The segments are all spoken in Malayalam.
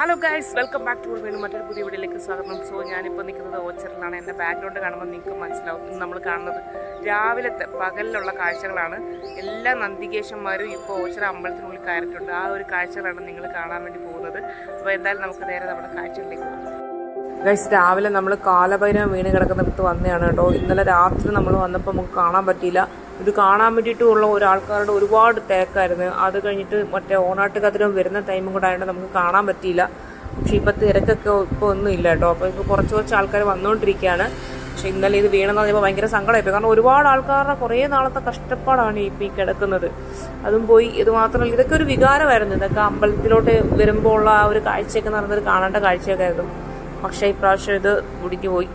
Hello guys, welcome back to our channel. Guys, Davila Namal Kalabaina Vinakanato, in the after Namalanapamakana Batila, the Kana Midi to Alkar, reward Taka, other Kanita, but Ona Takadam Verna, Taimuka, Namukana Batila, Shipataka Ponilla, Porto Chalkar, one known Tricana, Shindali, the Vienna, the Banker Sanka, reward Alkar, Korean, all the Kastapadani, Pikadakanada. Adumboy, the Mathan, the Kurvigara, the Kampal, Virembola, Kaichek, and another Kanata Kaichek. Akshay Prasher, the Budiki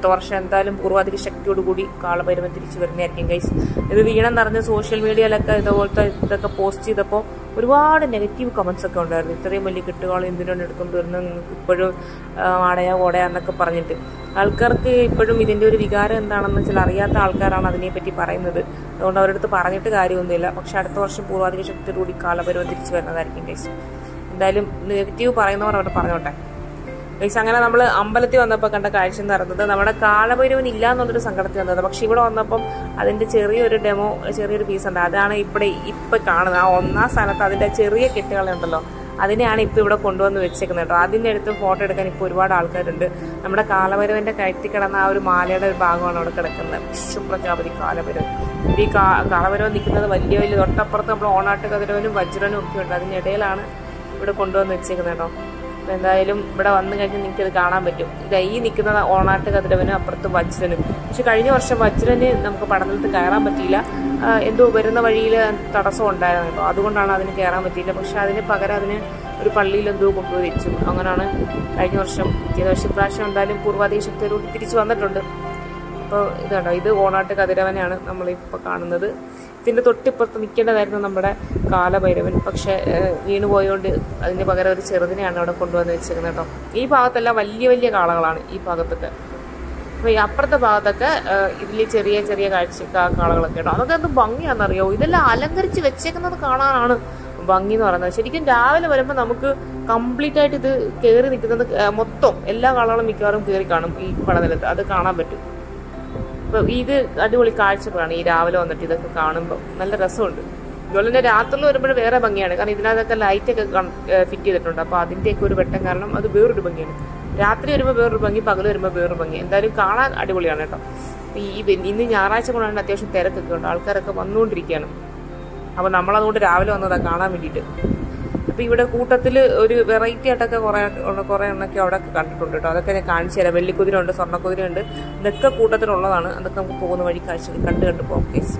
Torshanta, and Purva, the Shaktu Budi, Kala by the Matrix, guys. The Vienna and the social media like the Volta, the Kaposti, the Pop, reward and negative comments are counted with the Remilicator in the Internet Computer, Pudu, Adaya, Voda, and the Caparnit. Alcarthi, Pudu, Midindu, Vigar, and the Ananacilaria, Alcarana, the Nepeti Paranid, don't order the Paranitari on the Akshat Torshapura, the Shaktu Kala by the Matrix, guys. The negative Parano or Paranota. Guys, angana nammal ambalathe vannappo kanda kaatcha nadandathu nammada kaalabayirvan illa ennalloru sangadathe vannathu pakshe ivide vannappom adinte cheriyoru demo cheriyoru piece undu adana ipo kaanunna aa onna sthanathu adinte cheriya kettukal undallo adineyaanu ipo ivide konduvannu vechekkunnu ട്ടോ adinte eduthu photo edukkan ipo oru vaadu aalkarundu nammada kaalabayirvante kaitti kadana aa oru maalayade oru bhagavana avadu kidakkunnu suprajapati kaalabayirvan ee kaalabayirvan nikkunathu valiya valiya dottappurathu nammal onaattu kadirvanum vajranum okke undu adinte edayilana ivide konduvannu vechekkunnu ട്ടോ But I am the Ghana with the E. Nikana or not the Revenue Perto Vachran. Chicago or Shavachran, Namkapan, the Kara Matila, Indo Verena Varila and Tatason Diana, Adunana, the Kara Matila, Shadin, Pagaradine, Rupalil and Duke of Rich, Anganana, Inorsham, Kidashi, and Dalim Purva, the Shakuru, the Tisu on the Thunder. Either one or the Kadavan, Namali Pakan another. Then the 30% Nikana number, Kala by Reven Paksha, you know, and the Bagara Serodin and out of Kondo and the second. Epatala Valia Kalalan, Epataka. We upper the Bataka, Idli Cheria, Cheria, Kalaka, other than the Bangi and the Rio, the Alangarchi, the chicken of the Kana Bangi or another. She can dial over Namuku, completed the Keri Motto, Ella Kalana Mikarum Kerikanum, Padala, other Kana betu. Either I do a card to run either on the Titaka Karnum, Melda Rasul. Yolanda Atholo, Vera Bangan, and either the light take a fit the Tonda, then take good Vetakanum, or the Buru Bangan. Rathri remember Bangi Pagala, remember Bangan, then you can't Adulianata. Even in the Yaracham and Natasha Terraka, Alcaraka, one noon Rikanum. Our Namala would travel on the Kana meditate. We would have Kutatil variety attack or a Korean Kyodak country, other can a can't share a Velikudi under Sonakuri under the Kakuta Rolana and the Kampon Medication country under Pompis.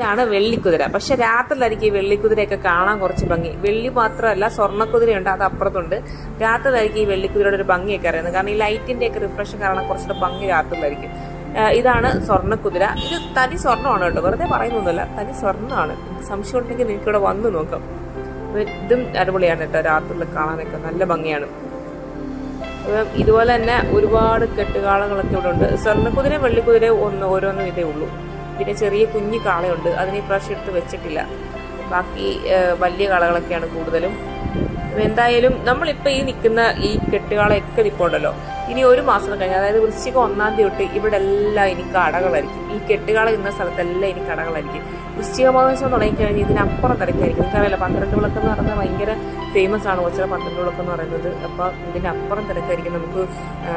ഇതാണ് വെള്ളിക്കുതിര. പക്ഷെ രാത്രിയിലായിരിക്കും ഈ വെള്ളിക്കുതിരയൊക്കെ കാണാൻ കുറച്ച് ഭംഗി. വെള്ളി മാത്രമല്ല, സ്വർണ്ണക്കുതിരയുണ്ട്, അത് അപ്പുറത്തുണ്ട്. രാത്രിയിലായിരിക്കും ഈ വെള്ളിക്കുതിരയുടെ ഒരു ഭംഗിയൊക്കെ അറിയുന്നത്. കാരണം ഈ ലൈറ്റിന്റെ ഒക്കെ റിഫ്രഷൻ കാരണം കുറച്ചുകൂടെ ഭംഗി രാത്രിയിലായിരിക്കും. ഇതാണ് സ്വർണ്ണക്കുതിര. ഇത് തനി സ്വർണ്ണമാണ് കേട്ടോ, വെറുതെ പറയുന്നൊന്നുമല്ല, തനി സ്വർണ്ണമാണ്. സംശയം ഉണ്ടെങ്കിൽ നിങ്ങൾക്ക് ഇവിടെ വന്നു നോക്കാം. ഇതും അടിപൊളിയാണ് കേട്ടോ, രാത്രിയിൽ കാണാനൊക്കെ നല്ല ഭംഗിയാണ്. ഇതുപോലെ തന്നെ ഒരുപാട് കെട്ടുകാളകളൊക്കെ ഇവിടെ ഉണ്ട്. സ്വർണ്ണക്കുതിര വെള്ളിക്കുതിര ഓരോന്നും ഇതേ ഉള്ളൂ. പിന്നെ ചെറിയ കുഞ്ഞു കാളയുണ്ട്, അതിന് ഇപ്രാവശ്യം എടുത്ത് വെച്ചിട്ടില്ല. ബാക്കി വലിയ കാളകളൊക്കെയാണ് കൂടുതലും. എന്തായാലും നമ്മളിപ്പോൾ ഈ നിൽക്കുന്ന ഈ കെട്ടുകാളയൊക്കെ നിൽപ്പുണ്ടല്ലോ, ഇനി ഒരു മാസം കഴിഞ്ഞാൽ, അതായത് വൃശ്ചികം 1-ാം തീയതി തൊട്ട് ഇവിടെ എല്ലാം ഇനി കടകളായിരിക്കും. ഈ കെട്ടുകാള ഇന്ന സ്ഥലത്തെല്ലാം ഇനി കടകളായിരിക്കും. വൃശ്ചിക മാസം തുടങ്ങിക്കഴിഞ്ഞാൽ ഇതിനപ്പുറം തിരക്കായിരിക്കും. നിങ്ങൾക്കറിയില്ല, 12 വിളക്ക് എന്ന് പറയുന്നത് ഭയങ്കര ഫേമസ് ആണ് കൊച്ചിലെ 12 വിളക്ക് എന്ന് പറയുന്നത്. അപ്പോൾ ഇതിനപ്പുറം തിരക്കായിരിക്കും. നമുക്ക്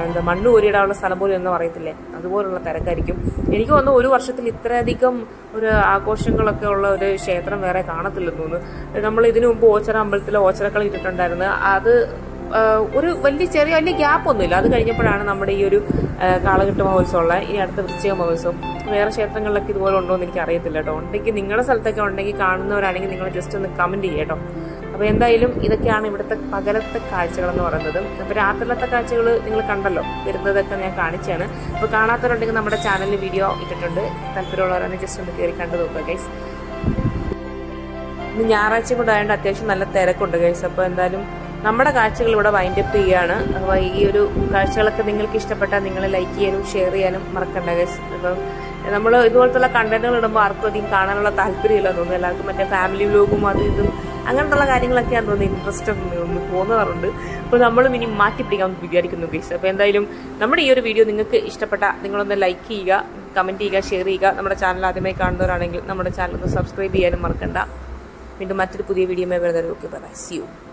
എന്താ മണ്ണ് കോരിയിടാനുള്ള സ്ഥലം പോലും എന്ന് പറയത്തില്ലേ, അതുപോലുള്ള തിരക്കായിരിക്കും. എനിക്ക് തോന്നുന്നു ഒരു വർഷത്തിൽ ഇത്രയധികം ഒരു ആഘോഷങ്ങളൊക്കെ ഉള്ള ഒരു ക്ഷേത്രം വേറെ കാണത്തില്ലെന്ന് തോന്നുന്നു. നമ്മൾ ഇതിനു മുമ്പ് ഓച്ചറ അമ്പലത്തിൽ ഓച്ചറക്കളി ഇട്ടിട്ടുണ്ടായിരുന്നു. അത് ഒരു വലിയ ഗ്യാപ്പൊന്നുമില്ല. അത് കഴിഞ്ഞപ്പോഴാണ് നമ്മുടെ ഈ ഒരു കാളകെട്ട് മഹോത്സവം ഉള്ള ഇനി അടുത്ത വൃശ്ചിക മഹോത്സവം. വേറെ ക്ഷേത്രങ്ങളിലൊക്കെ ഇതുപോലെ ഉണ്ടോ എന്ന് എനിക്ക് അറിയത്തില്ല കേട്ടോ. ഉണ്ടെങ്കിൽ നിങ്ങളുടെ സ്ഥലത്തൊക്കെ ഉണ്ടെങ്കിൽ, കാണുന്നവരാണെങ്കിൽ നിങ്ങൾ ജസ്റ്റ് ഒന്ന് കമന്റ് ചെയ്യാം കേട്ടോ. അപ്പോൾ എന്തായാലും ഇതൊക്കെയാണ് ഇവിടുത്തെ പകലത്തെ കാഴ്ചകളെന്ന് പറയുന്നത്. അപ്പോൾ രാത്രിയിലത്തെ കാഴ്ചകൾ നിങ്ങൾ കണ്ടല്ലോ, വരുന്നതൊക്കെ ഞാൻ കാണിച്ചാണ്. അപ്പോൾ കാണാത്തവരുണ്ടെങ്കിൽ നമ്മുടെ ചാനലിൽ വീഡിയോ ഇട്ടിട്ടുണ്ട്, താല്പര്യമുള്ളവരാണെങ്കിൽ ജസ്റ്റ് ഒന്ന് കയറി കണ്ടു നോക്കുക ഗൈസ്. ഇന്ന് ഞായറാഴ്ച കൂടെ ആയതുകൊണ്ട് അത്യാവശ്യം നല്ല തിരക്കുണ്ട് ഗൈസ്. അപ്പോൾ എന്തായാലും നമ്മുടെ കാഴ്ചകൾ ഇവിടെ വൈൻഡപ്പ് ചെയ്യുകയാണ്. അപ്പോൾ ഈ ഒരു കാഴ്ചകളൊക്കെ നിങ്ങൾക്ക് ഇഷ്ടപ്പെട്ടാൽ നിങ്ങൾ ലൈക്ക് ചെയ്യാനും ഷെയർ ചെയ്യാനും മറക്കണ്ട ഗൈസ്. അപ്പം നമ്മൾ ഇതുപോലത്തുള്ള കണ്ടന്റുകൾ ഇടുമ്പോൾ ആർക്കും അധികം കാണാനുള്ള താല്പര്യമില്ല തോന്നുന്നു. എല്ലാവർക്കും മറ്റേ ഫാമിലി വ്ലോഗും അതും ഇതും അങ്ങനെയുള്ള കാര്യങ്ങളൊക്കെയാണ് തോന്നുന്നത് ഇൻട്രസ്റ്റ് തോന്നാറുണ്ട്. അപ്പോൾ നമ്മളും ഇനി മാറ്റിപ്പിടിക്കാൻ വിചാരിക്കുന്നു ഗൈസ്. അപ്പോൾ എന്തായാലും നമ്മുടെ ഈ ഒരു വീഡിയോ നിങ്ങൾക്ക് ഇഷ്ടപ്പെട്ടാൽ നിങ്ങളൊന്ന് ലൈക്ക് ചെയ്യുക, കമന്റ് ചെയ്യുക, ഷെയർ ചെയ്യുക. നമ്മുടെ ചാനൽ ആദ്യമായി കാണുന്നവരാണെങ്കിൽ നമ്മുടെ ചാനൽ ഒന്ന് സബ്സ്ക്രൈബ് ചെയ്യാനും മറക്കണ്ട. വീണ്ടും മറ്റൊരു പുതിയ വീഡിയോ വരുന്നവരെ ഓക്കെ, ബൈ, സീ യു.